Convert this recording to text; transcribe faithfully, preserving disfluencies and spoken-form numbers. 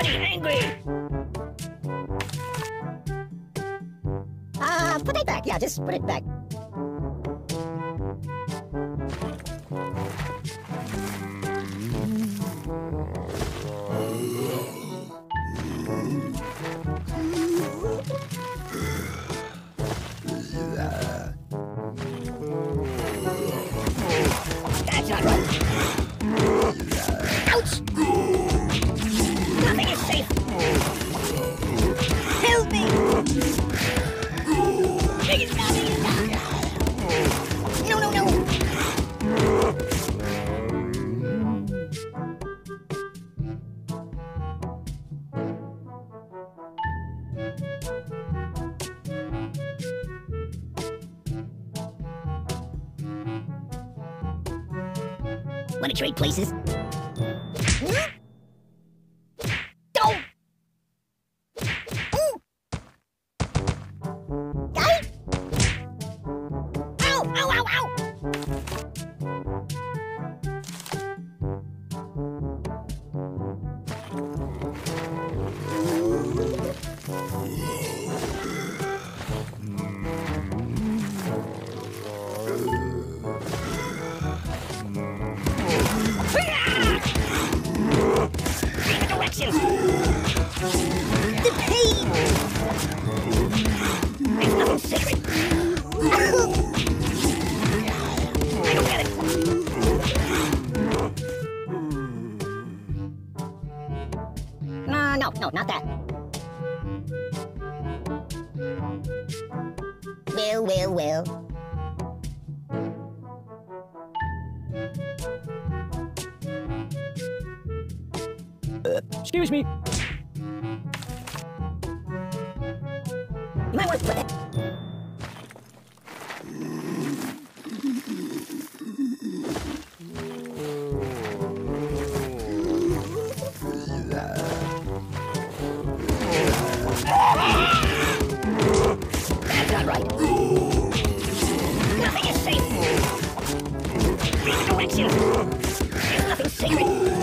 Everybody angry! Uh, put it back. Yeah, just put it back. That's not right. Ouch! Nothing is safe. Help me! Take it down, take it down. No, no, no. Want to trade places? Huh? Don't! Ooh! Guy? Ow! Ow! Ow! Ow! The pain! It's nothing sacred! I don't get it! Uh, no, no, not that. Well, well, well. Excuse me. You might want to put that. That's not right. Nothing is safe. Redirect you. There's nothing sacred.